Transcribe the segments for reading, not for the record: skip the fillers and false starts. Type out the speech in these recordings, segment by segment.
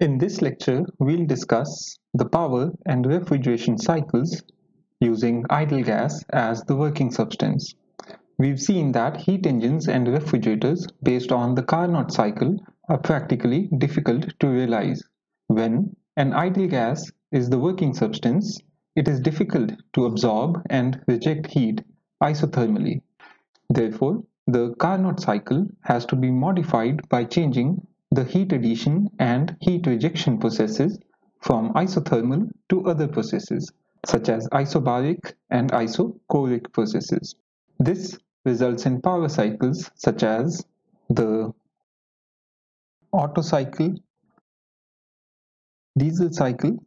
In this lecture, we'll discuss the power and refrigeration cycles using idle gas as the working substance. We've seen that heat engines and refrigerators based on the Carnot cycle are practically difficult to realize. When an idle gas is the working substance, it is difficult to absorb and reject heat isothermally. Therefore, the Carnot cycle has to be modified by changing the heat addition and heat rejection processes from isothermal to other processes, such as isobaric and isochoric processes. This results in power cycles such as the Otto cycle, Diesel cycle,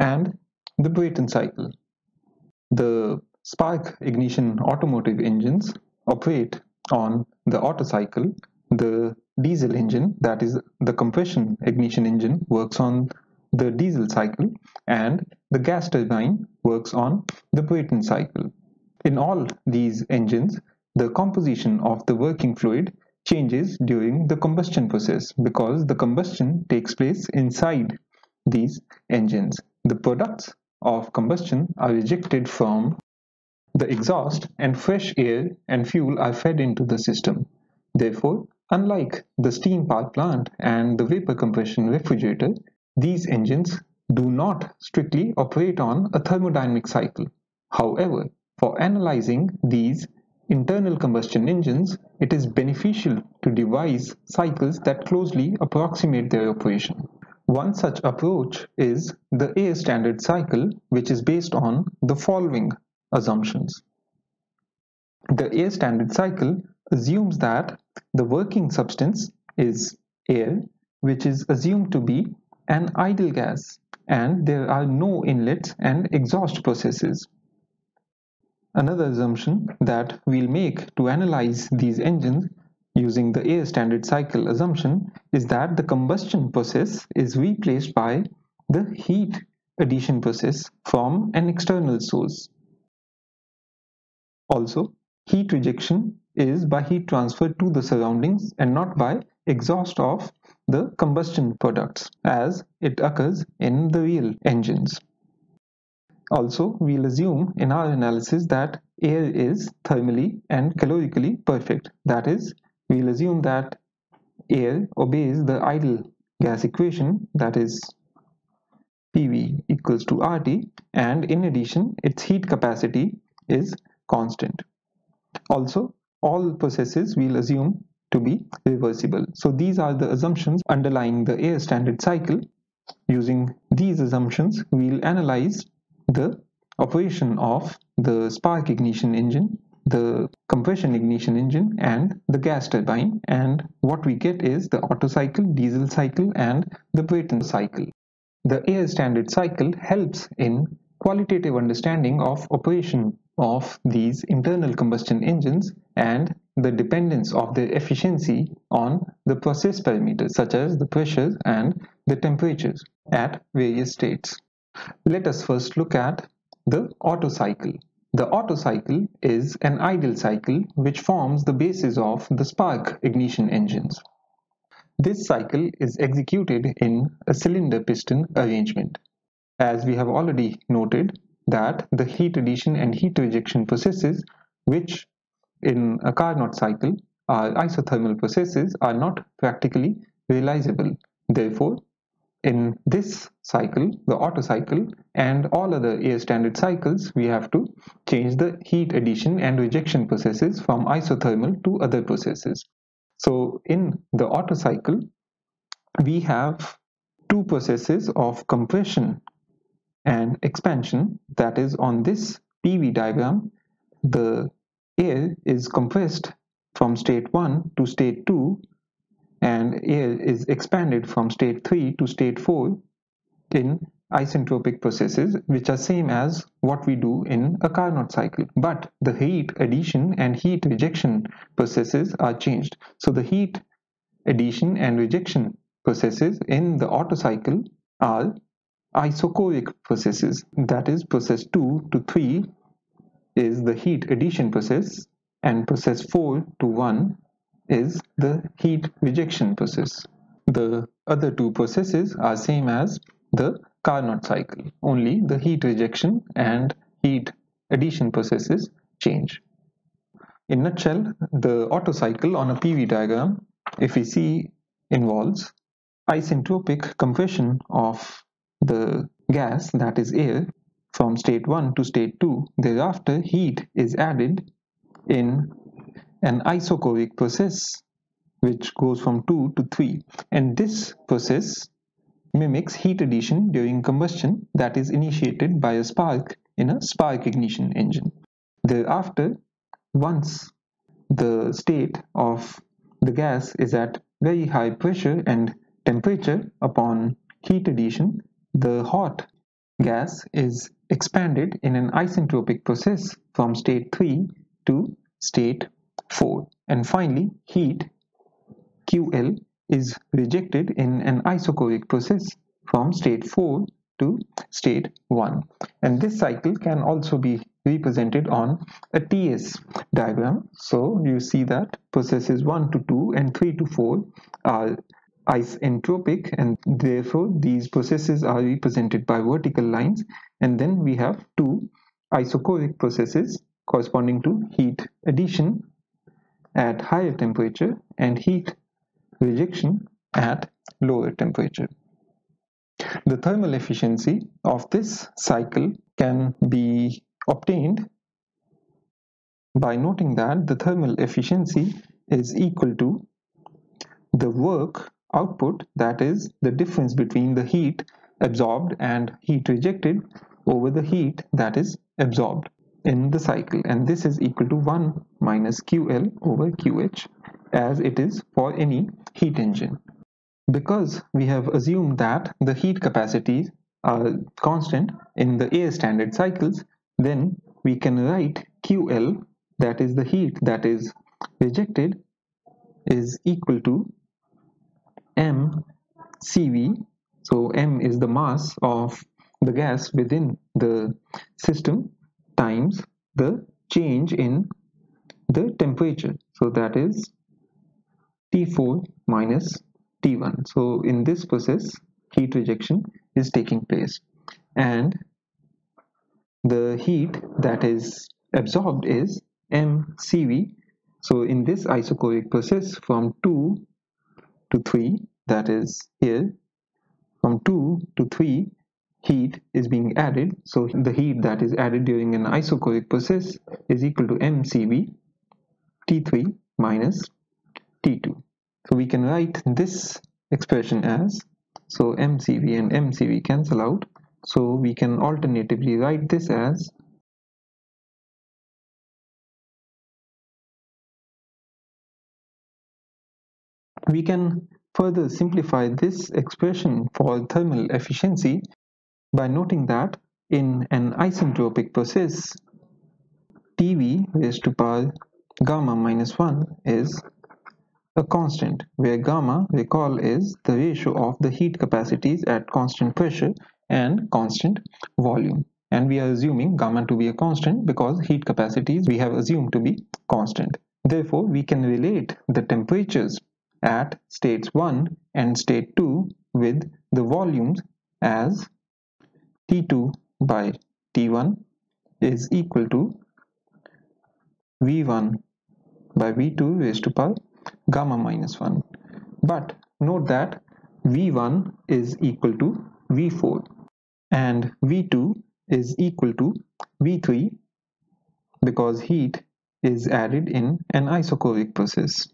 and the Brayton cycle. The spark ignition automotive engines operate on the Otto cycle. The diesel engine, that is the compression ignition engine, works on the diesel cycle, and the gas turbine works on the Brayton cycle. In all these engines, the composition of the working fluid changes during the combustion process because the combustion takes place inside these engines. The products of combustion are rejected from the exhaust, and fresh air and fuel are fed into the system. Therefore, unlike the steam power plant and the vapor compression refrigerator, these engines do not strictly operate on a thermodynamic cycle. However, for analyzing these internal combustion engines, it is beneficial to devise cycles that closely approximate their operation. One such approach is the air standard cycle, which is based on the following assumptions. The air standard cycle assumes that the working substance is air, which is assumed to be an idle gas, and there are no inlet and exhaust processes. Another assumption that we'll make to analyze these engines using the air standard cycle assumption is that the combustion process is replaced by the heat addition process from an external source. Also, heat rejection is by heat transfer to the surroundings and not by exhaust of the combustion products, as it occurs in the real engines. Also, we'll assume in our analysis that air is thermally and calorically perfect. That is, we'll assume that air obeys the idle gas equation, that is PV equals to RT, and in addition, its heat capacity is constant. Also, all processes we'll assume to be reversible. So these are the assumptions underlying the air standard cycle. Using these assumptions, we'll analyze the operation of the spark ignition engine, the compression ignition engine, and the gas turbine. And what we get is the Otto cycle, Diesel cycle, and the Brayton cycle. The air standard cycle helps in qualitative understanding of operation of these internal combustion engines and the dependence of their efficiency on the process parameters such as the pressures and the temperatures at various states. Let us first look at the Otto cycle. The Otto cycle is an idle cycle which forms the basis of the spark ignition engines. This cycle is executed in a cylinder piston arrangement. As we have already noted, that the heat addition and heat rejection processes, which in a Carnot cycle are isothermal processes, are not practically realizable. Therefore, in this cycle, the Otto cycle, and all other air standard cycles, we have to change the heat addition and rejection processes from isothermal to other processes. So in the Otto cycle, we have two processes of compression and expansion. That is, on this PV diagram, the air is compressed from state 1 to state 2, and air is expanded from state 3 to state 4 in isentropic processes, which are same as what we do in a Carnot cycle. But the heat addition and heat rejection processes are changed. So the heat addition and rejection processes in the Otto cycle are isochoric processes. That is, process 2 to 3 is the heat addition process, and process 4 to 1 is the heat rejection process. The other two processes are same as the Carnot cycle, only the heat rejection and heat addition processes change. In a nutshell, the Otto cycle on a PV diagram, if we see, involves isentropic compression of the gas, that is air, from state 1 to state 2. Thereafter, heat is added in an isochoric process which goes from 2 to 3, and this process mimics heat addition during combustion that is initiated by a spark in a spark ignition engine. Thereafter, once the state of the gas is at very high pressure and temperature upon heat addition, the hot gas is expanded in an isentropic process from state 3 to state 4. And finally, heat QL is rejected in an isochoric process from state 4 to state 1. And this cycle can also be represented on a TS diagram. So you see that processes 1 to 2 and 3 to 4 are isentropic, and therefore these processes are represented by vertical lines, and then we have two isochoric processes corresponding to heat addition at higher temperature and heat rejection at lower temperature. The thermal efficiency of this cycle can be obtained by noting that the thermal efficiency is equal to the work output, that is the difference between the heat absorbed and heat rejected over the heat that is absorbed in the cycle, and this is equal to 1 minus QL over QH, as it is for any heat engine. Because we have assumed that the heat capacities are constant in the air standard cycles, then we can write QL, that is the heat that is rejected, is equal to mCV. So m is the mass of the gas within the system times the change in the temperature, so that is T4 minus T1. So in this process, heat rejection is taking place, and the heat that is absorbed is mCV. So in this isochoric process from 2 to 3, that is here, from 2 to 3 heat is being added. So the heat that is added during an isochoric process is equal to mCV T3 minus T2. So we can write this expression as, so mCV and mCV cancel out, so we can alternatively write this as we can further simplify this expression for thermal efficiency by noting that in an isentropic process, TV raised to power gamma minus 1 is a constant, where gamma, recall, is the ratio of the heat capacities at constant pressure and constant volume, and we are assuming gamma to be a constant because heat capacities we have assumed to be constant. Therefore, we can relate the temperatures at states 1 and state 2 with the volumes as T2 by T1 is equal to V1 by V2 raised to power gamma minus 1. But note that V1 is equal to V4 and V2 is equal to V3 because heat is added in an isochoric process.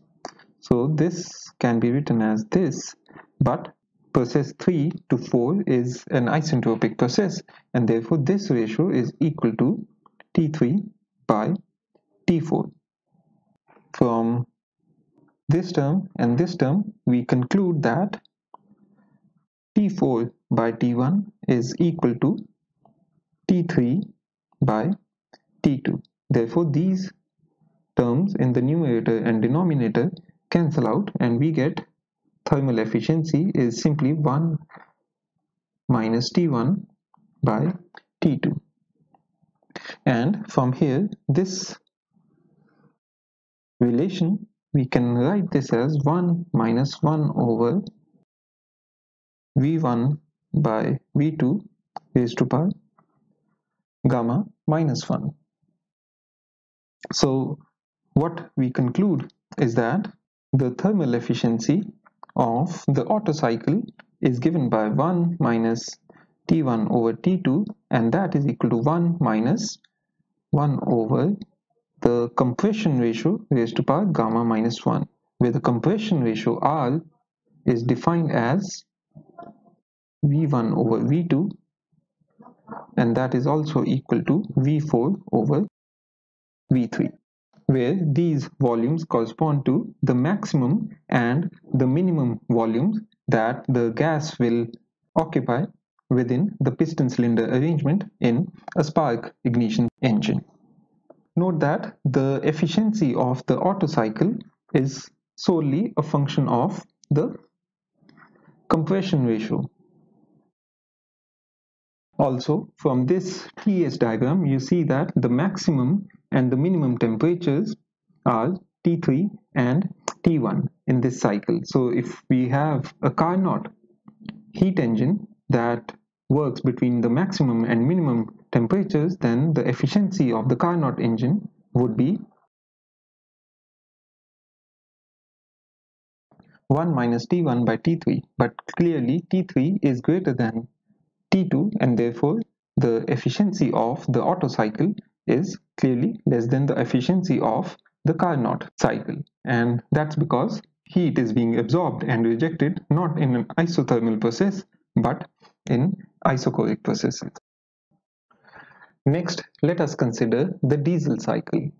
So this can be written as this, but process 3 to 4 is an isentropic process, and therefore this ratio is equal to T3 by T4. From this term and this term, we conclude that T4 by T1 is equal to T3 by T2. Therefore, these terms in the numerator and denominator cancel out, and we get thermal efficiency is simply 1 minus T1 by T2. And from here, this relation, we can write this as 1 minus 1 over V1 by V2 raised to power gamma minus 1. So what we conclude is that the thermal efficiency of the Otto cycle is given by 1 minus T1 over T2, and that is equal to 1 minus 1 over the compression ratio raised to power gamma minus 1, where the compression ratio R is defined as V1 over V2, and that is also equal to V4 over V3, where these volumes correspond to the maximum and the minimum volumes that the gas will occupy within the piston cylinder arrangement in a spark ignition engine. Note that the efficiency of the Otto cycle is solely a function of the compression ratio. Also, from this TS diagram, you see that the maximum and the minimum temperatures are T3 and T1 in this cycle. So if we have a Carnot heat engine that works between the maximum and minimum temperatures, then the efficiency of the Carnot engine would be 1 minus T1 by T3, but clearly T3 is greater than T2, and therefore the efficiency of the Otto cycle is clearly less than the efficiency of the Carnot cycle, and that's because heat is being absorbed and rejected not in an isothermal process but in isochoric processes. Next, let us consider the diesel cycle.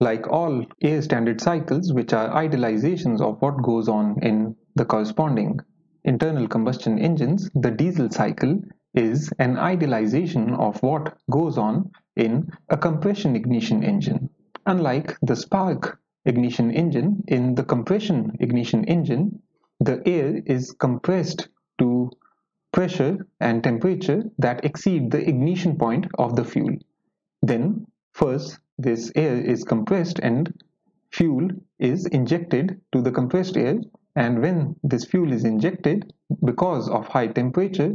Like all air standard cycles, which are idealizations of what goes on in the corresponding internal combustion engines, the diesel cycle is an idealization of what goes on in a compression ignition engine. Unlike the spark ignition engine, in the compression ignition engine, the air is compressed to pressure and temperature that exceed the ignition point of the fuel. Then first, this air is compressed and fuel is injected to the compressed air, and when this fuel is injected, because of high temperature,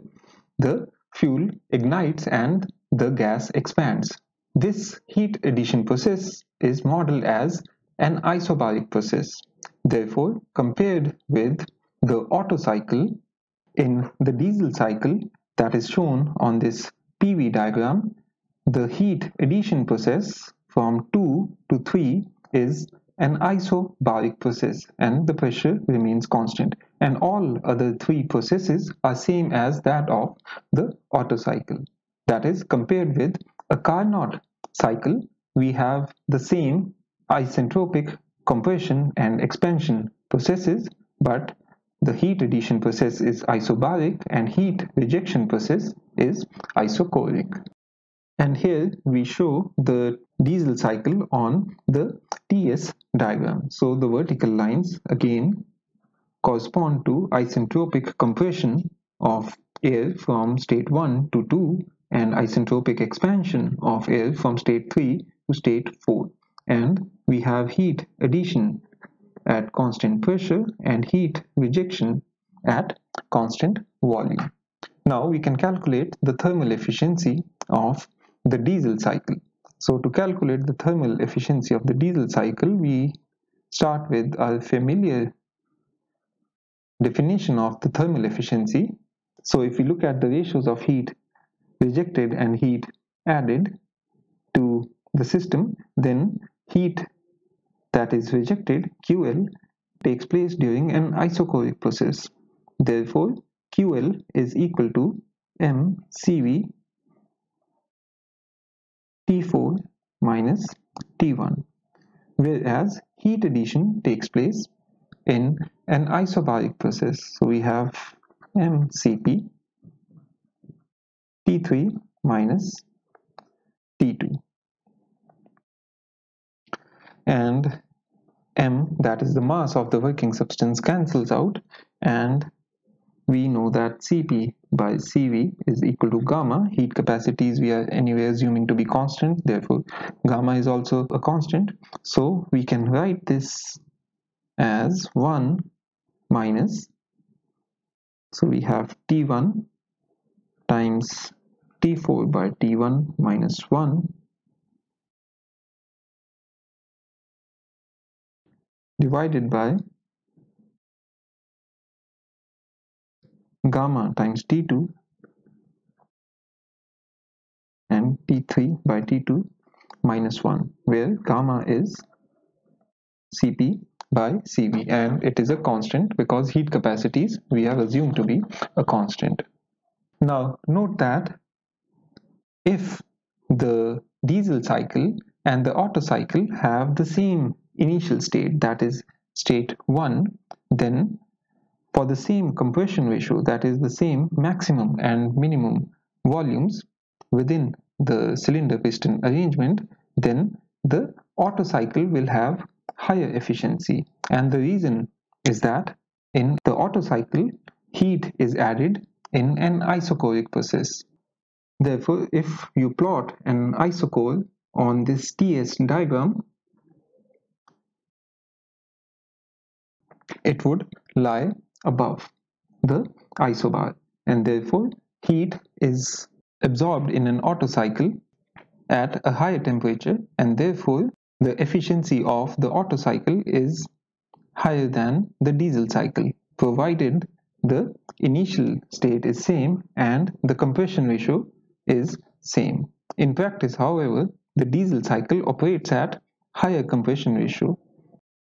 the fuel ignites and the gas expands. This heat addition process is modeled as an isobaric process. Therefore, compared with the Otto cycle, in the diesel cycle that is shown on this PV diagram, the heat addition process from 2 to 3 is an isobaric process, and the pressure remains constant, and all other three processes are same as that of the Otto cycle. That is, compared with a Carnot cycle, we have the same isentropic compression and expansion processes, but the heat addition process is isobaric and heat rejection process is isochoric. And here we show the diesel cycle on the TS diagram. So the vertical lines again correspond to isentropic compression of air from state 1 to 2 and isentropic expansion of air from state 3 to state 4. And we have heat addition at constant pressure and heat rejection at constant volume. Now we can calculate the thermal efficiency of the diesel cycle. So to calculate the thermal efficiency of the diesel cycle, we start with our familiar definition of the thermal efficiency. So if we look at the ratios of heat rejected and heat added to the system, then heat that is rejected, QL, takes place during an isochoric process. Therefore, QL is equal to mCV T4 minus T1, whereas heat addition takes place in an isobaric process. So we have mCP T3 minus T2, and M, that is the mass of the working substance, cancels out, and we know that Cp by Cv is equal to gamma. Heat capacities we are anyway assuming to be constant, therefore gamma is also a constant. So we can write this as 1 minus So we have T1 times T4 by T1 minus 1 divided by gamma times T2 and T3 by T2 minus 1, where gamma is Cp by Cv, and it is a constant because heat capacities we have assumed to be a constant. Now note that if the diesel cycle and the Otto cycle have the same initial state, that is state 1, then for the same compression ratio, that is the same maximum and minimum volumes within the cylinder piston arrangement, then the Otto cycle will have higher efficiency. And the reason is that in the Otto cycle, heat is added in an isochoric process. Therefore, if you plot an isochore on this TS diagram, it would lie above the isobar, and therefore heat is absorbed in an Otto cycle at a higher temperature, and therefore the efficiency of the Otto cycle is higher than the diesel cycle, provided the initial state is same and the compression ratio is same. In practice, however, the diesel cycle operates at higher compression ratio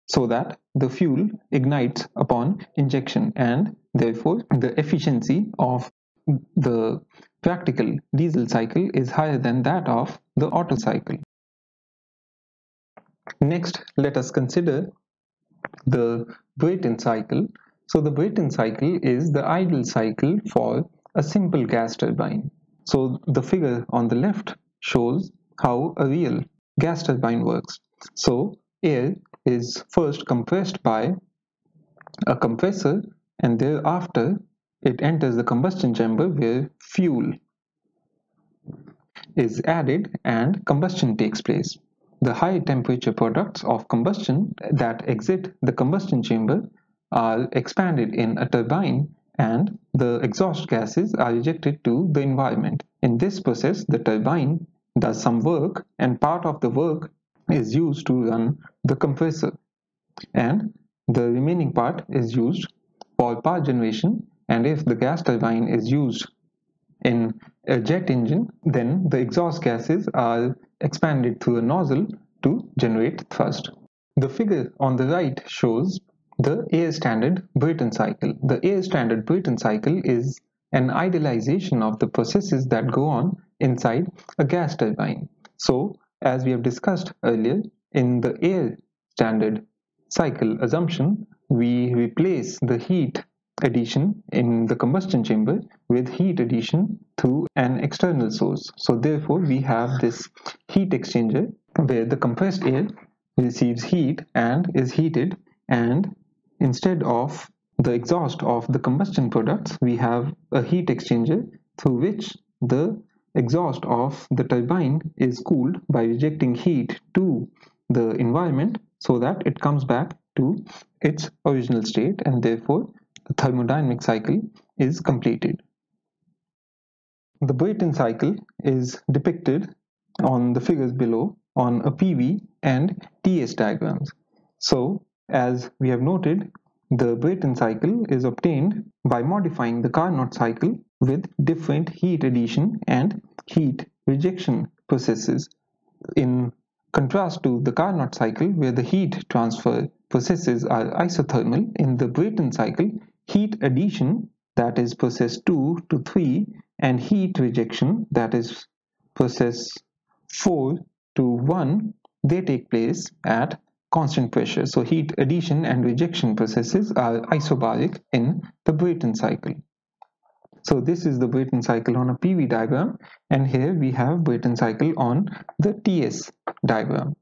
so that the fuel ignites upon injection, and therefore the efficiency of the practical diesel cycle is higher than that of the Otto cycle. Next, let us consider the Brayton cycle. So the Brayton cycle is the ideal cycle for a simple gas turbine. So the figure on the left shows how a real gas turbine works. So air is first compressed by a compressor, and thereafter it enters the combustion chamber where fuel is added and combustion takes place. The high temperature products of combustion that exit the combustion chamber are expanded in a turbine, and the exhaust gases are ejected to the environment. In this process, the turbine does some work, and part of the work is used to run the compressor, and the remaining part is used for power generation. And if the gas turbine is used in a jet engine, then the exhaust gases are expanded through a nozzle to generate thrust. The figure on the right shows the air standard Brayton cycle. The air standard Brayton cycle is an idealization of the processes that go on inside a gas turbine. So, as we have discussed earlier, in the air standard cycle assumption, we replace the heat addition in the combustion chamber with heat addition through an external source. So therefore we have this heat exchanger where the compressed air receives heat and is heated, and instead of the exhaust of the combustion products, we have a heat exchanger through which the exhaust of the turbine is cooled by rejecting heat to the environment so that it comes back to its original state, and therefore the thermodynamic cycle is completed. The Brayton cycle is depicted on the figures below on a PV and TS diagrams. So, as we have noted, the Brayton cycle is obtained by modifying the Carnot cycle with different heat addition and heat rejection processes, in contrast to the Carnot cycle where the heat transfer processes are isothermal. In the Brayton cycle, heat addition, that is process 2 to 3, and heat rejection, that is process 4 to 1, they take place at constant pressure. So heat addition and rejection processes are isobaric in the Brayton cycle. So this is the Brayton cycle on a PV diagram, and here we have Brayton cycle on the TS diagram.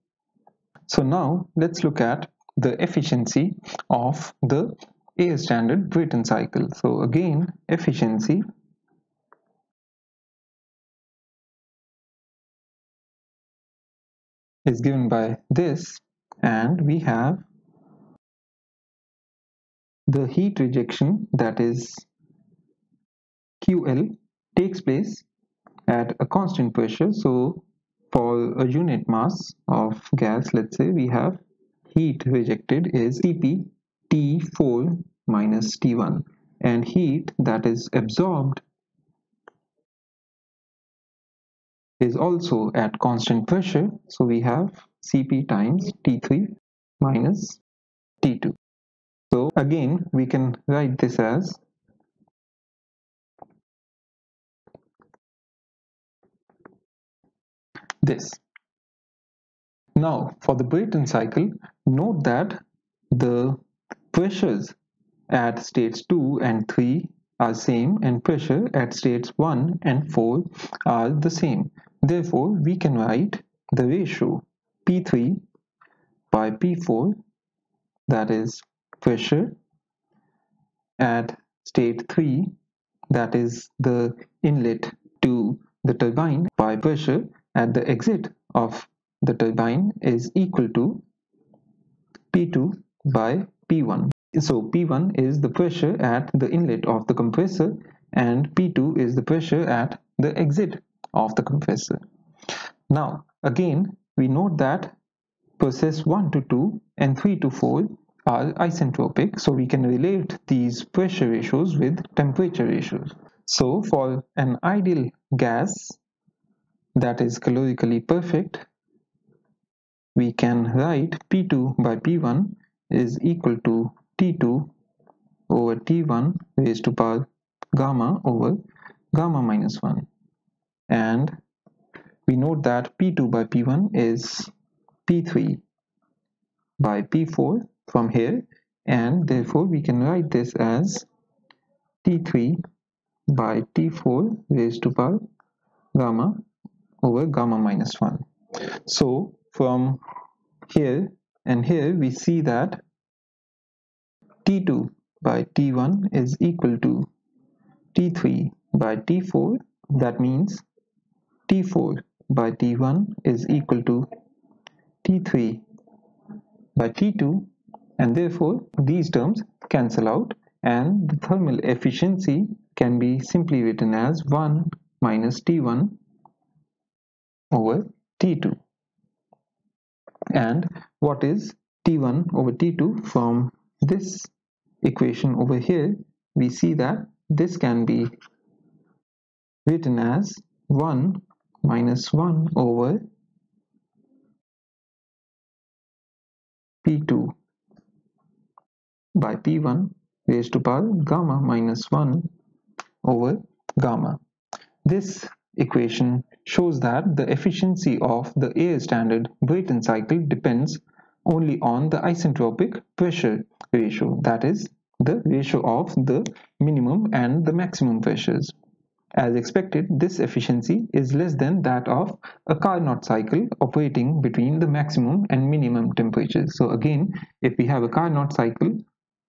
So now let's look at the efficiency of the air standard Brayton cycle. So again, efficiency is given by this, and we have the heat rejection, that is QL takes place at a constant pressure. So for a unit mass of gas, let's say we have heat rejected is Cp T4 minus T1, and heat that is absorbed is also at constant pressure, so we have Cp times T3 minus T2. So again we can write this as this. Now for the Brayton cycle, note that the pressures at states 2 and 3 are same and pressure at states 1 and 4 are the same. Therefore, we can write the ratio P3 by P4, that is pressure at state 3, that is the inlet to the turbine, by pressure at the exit of the turbine is equal to P2 by P1. So P1 is the pressure at the inlet of the compressor and P2 is the pressure at the exit of the compressor. Now again we note that process 1 to 2 and 3 to 4 are isentropic, so we can relate these pressure ratios with temperature ratios. So for an ideal gas that is calorically perfect, we can write P2 by P1 is equal to T2 over T1 raised to power gamma over gamma minus 1. And we note that P2 by P1 is P3 by P4 from here, and therefore we can write this as T3 by T4 raised to power gamma over gamma minus 1. So from here and here we see that T2 by T1 is equal to T3 by T4. That means T4 by T1 is equal to T3 by T2, and therefore these terms cancel out and the thermal efficiency can be simply written as 1 minus T1 over T2. And what is T1 over T2? From this equation over here we see that this can be written as 1 minus 1 over P2 by P1 raised to power gamma minus 1 over gamma. This equation shows that the efficiency of the air standard Brayton cycle depends only on the isentropic pressure ratio, that is the ratio of the minimum and the maximum pressures. As expected, this efficiency is less than that of a Carnot cycle operating between the maximum and minimum temperatures. So again, if we have a Carnot cycle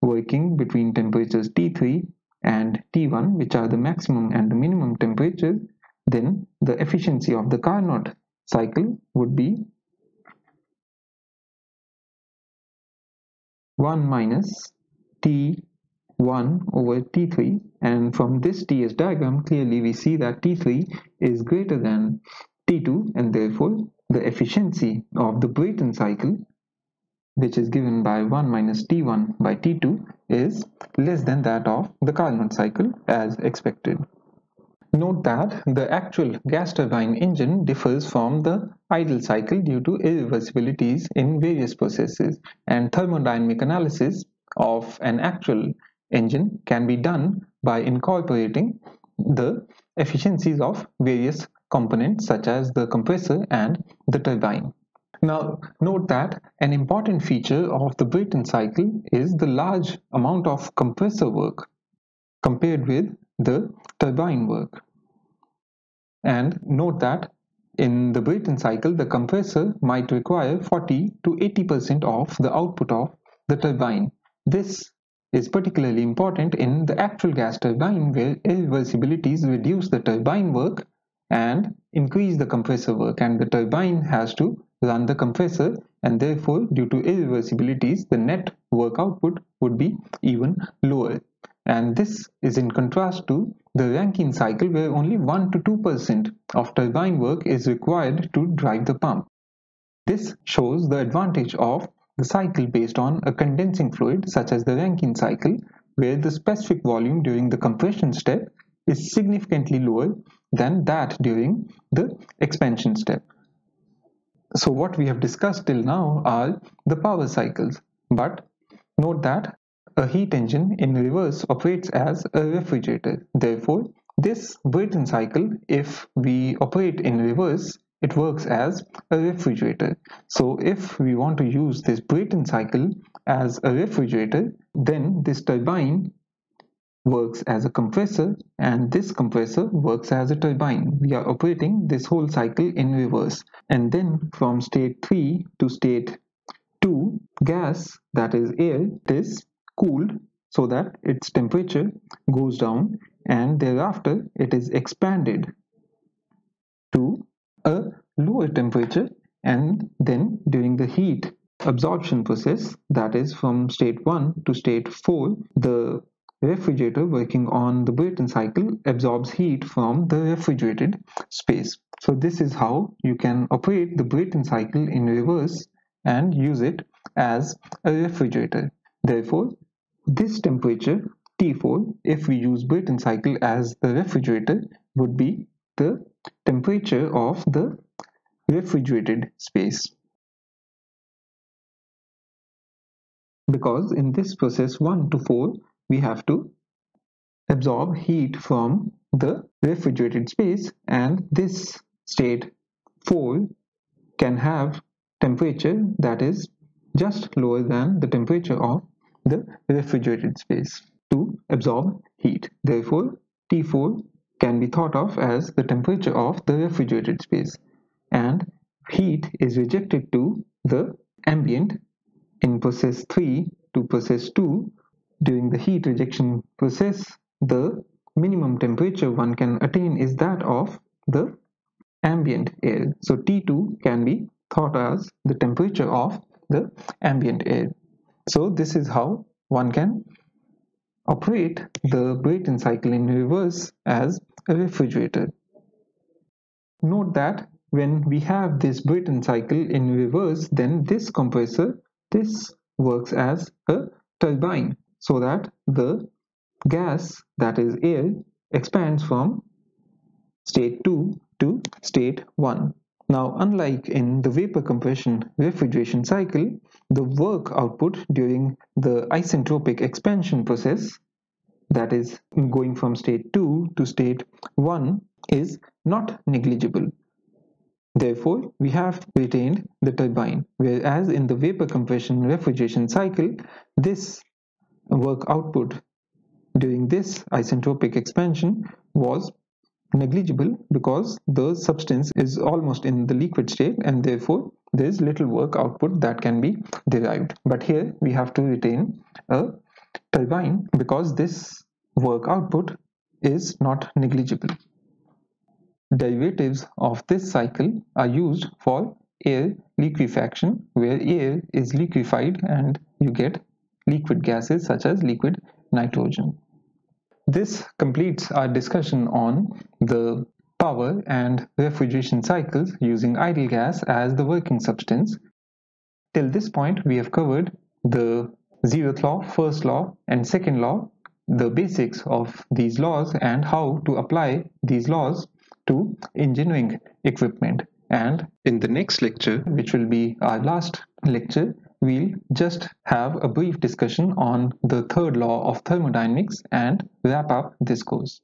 working between temperatures T3 and T1, which are the maximum and the minimum temperatures, then the efficiency of the Carnot cycle would be 1 minus T1 over T3, and from this TS diagram clearly we see that T3 is greater than T2, and therefore the efficiency of the Brayton cycle, which is given by 1 minus T1 by T2, is less than that of the Carnot cycle as expected. Note that the actual gas turbine engine differs from the idle cycle due to irreversibilities in various processes, and thermodynamic analysis of an actual engine can be done by incorporating the efficiencies of various components such as the compressor and the turbine. Now note that an important feature of the Brayton cycle is the large amount of compressor work compared with the turbine work. And note that in the Brayton cycle the compressor might require 40 to 80% of the output of the turbine. This is particularly important in the actual gas turbine, where irreversibilities reduce the turbine work and increase the compressor work, and the turbine has to run the compressor, and therefore due to irreversibilities the net work output would be even lower. and this is in contrast to the Rankine cycle, where only 1 to 2% of turbine work is required to drive the pump. This shows the advantage of the cycle based on a condensing fluid such as the Rankine cycle, where the specific volume during the compression step is significantly lower than that during the expansion step. So what we have discussed till now are the power cycles, but note that a heat engine in reverse operates as a refrigerator. Therefore, this Brayton cycle, if we operate in reverse, it works as a refrigerator. So if we want to use this Brayton cycle as a refrigerator, then this turbine works as a compressor and this compressor works as a turbine. We are operating this whole cycle in reverse. And then from state 3 to state 2, gas, that is air, is cooled so that its temperature goes down, and thereafter it is expanded to a lower temperature, and then during the heat absorption process, that is from state 1 to state 4, the refrigerator working on the Brayton cycle absorbs heat from the refrigerated space. So this is how you can operate the Brayton cycle in reverse and use it as a refrigerator. Therefore, this temperature T4, if we use Brayton cycle as the refrigerator, would be the temperature of the refrigerated space, because in this process 1 to 4 we have to absorb heat from the refrigerated space, and this state 4 can have temperature that is just lower than the temperature of the refrigerated space to absorb heat. Therefore, T4 can be thought of as the temperature of the refrigerated space, and heat is rejected to the ambient in process 3 to process 2. During the heat rejection process, the minimum temperature one can attain is that of the ambient air. So T2 can be thought as the temperature of the ambient air. So this is how one can operate the Brayton cycle in reverse as a refrigerator. Note that when we have this Brayton cycle in reverse, then this compressor, this works as a turbine, so that the gas, that is air, expands from state 2 to state 1. Now, unlike in the vapor compression refrigeration cycle, the work output during the isentropic expansion process, that is going from state 2 to state 1, is not negligible. Therefore, we have retained the turbine, whereas in the vapor compression refrigeration cycle, this work output during this isentropic expansion was negligible because the substance is almost in the liquid state, and therefore there is little work output that can be derived. But here we have to retain a turbine because this work output is not negligible. Derivatives of this cycle are used for air liquefaction, where air is liquefied and you get liquid gases such as liquid nitrogen. This completes our discussion on the power and refrigeration cycles using ideal gas as the working substance. Till this point, we have covered the zeroth law, first law, and second law, the basics of these laws and how to apply these laws to engineering equipment. And in the next lecture, which will be our last lecture, we'll just have a brief discussion on the third law of thermodynamics and wrap up this course.